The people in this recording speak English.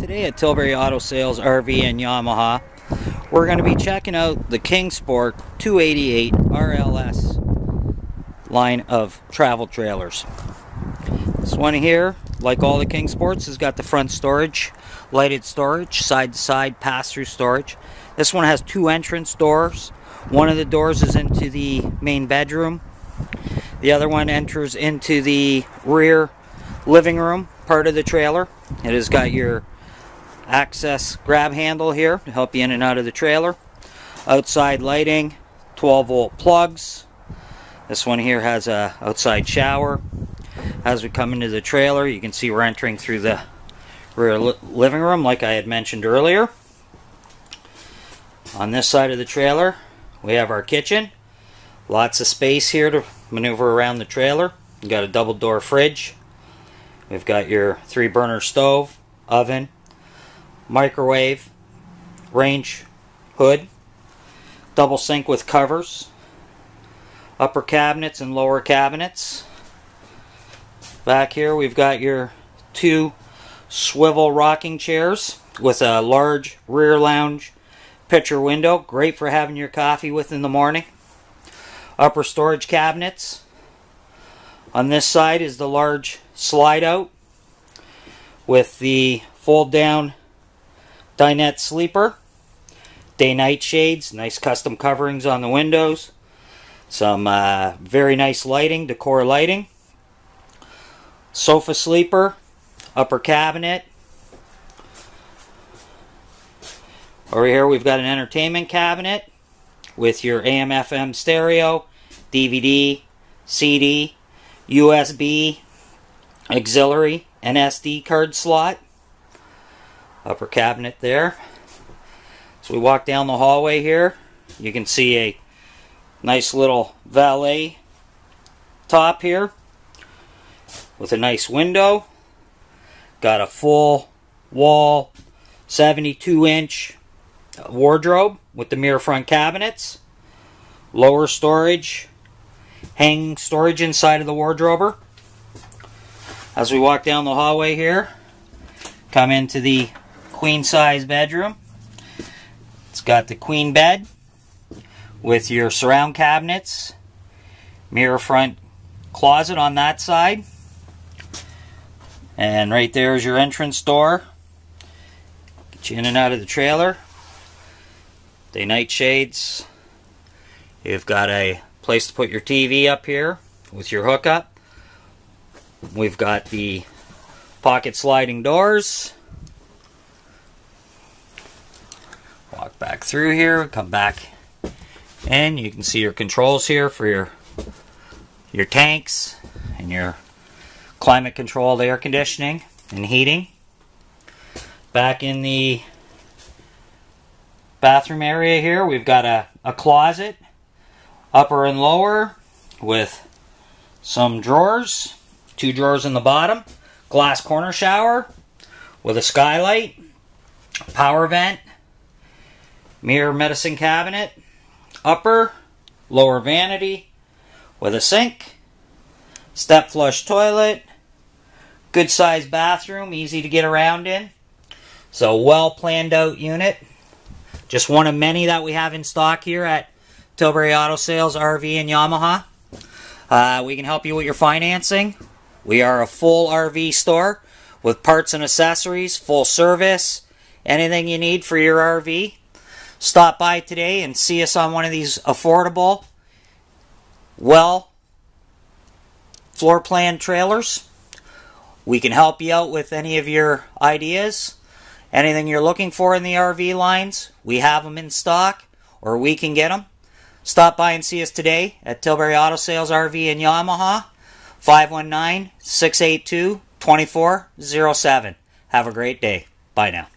Today at Tilbury Auto Sales RV and Yamaha, we're going to be checking out the Kingsport 288 RLS line of travel trailers. This one here, like all the Kingsports, has got the front storage, lighted storage, side-to-side pass-through storage. This one has two entrance doors. One of the doors is into the main bedroom. The other one enters into the rear living room part of the trailer. It has got your access grab handle here to help you in and out of the trailer. Outside lighting, 12-volt plugs. This one here has an outside shower. As we come into the trailer, you can see we're entering through the rear living room like I had mentioned earlier. On this side of the trailer, we have our kitchen. Lots of space here to maneuver around the trailer. You've got a double door fridge. We've got your 3-burner stove, oven, microwave, range hood, double sink with covers, upper cabinets and lower cabinets. Back here we've got your 2 swivel rocking chairs with a large rear lounge picture window. Great for having your coffee with in the morning. Upper storage cabinets. On this side is the large slide out with the fold down dinette sleeper, day night shades, nice custom coverings on the windows, some very nice lighting, decor lighting, sofa sleeper, upper cabinet. Over here we've got an entertainment cabinet with your AM FM stereo, DVD, CD, USB, auxiliary, and SD card slot. Upper cabinet there. So we walk down the hallway here. You can see a nice little valet top here with a nice window. Got a full wall 72-inch wardrobe with the mirror front cabinets. Lower storage, hanging storage inside of the wardrobe. As we walk down the hallway here, come into the queen size bedroom. It's got the queen bed with your surround cabinets, mirror front closet on that side, and right there is your entrance door. Get you in and out of the trailer. Day night shades. You've got a place to put your TV up here with your hookup. We've got the pocket sliding doors. Walk back through here, come back, and you can see your controls here for your tanks and your climate controlled air conditioning and heating. Back in the bathroom area here, we've got a closet, upper and lower, with some drawers, 2 drawers in the bottom, glass corner shower with a skylight, power vent, mirror medicine cabinet, upper, lower vanity with a sink, step flush toilet, good sized bathroom, easy to get around in. So well planned out unit, just one of many that we have in stock here at Tilbury Auto Sales RV and Yamaha. We can help you with your financing. We are a full RV store with parts and accessories, full service, anything you need for your RV. Stop by today and see us on one of these affordable, well floor plan trailers. We can help you out with any of your ideas, anything you're looking for in the RV lines. We have them in stock, or we can get them. Stop by and see us today at Tilbury Auto Sales RV and Yamaha, 519-682-2407. Have a great day. Bye now.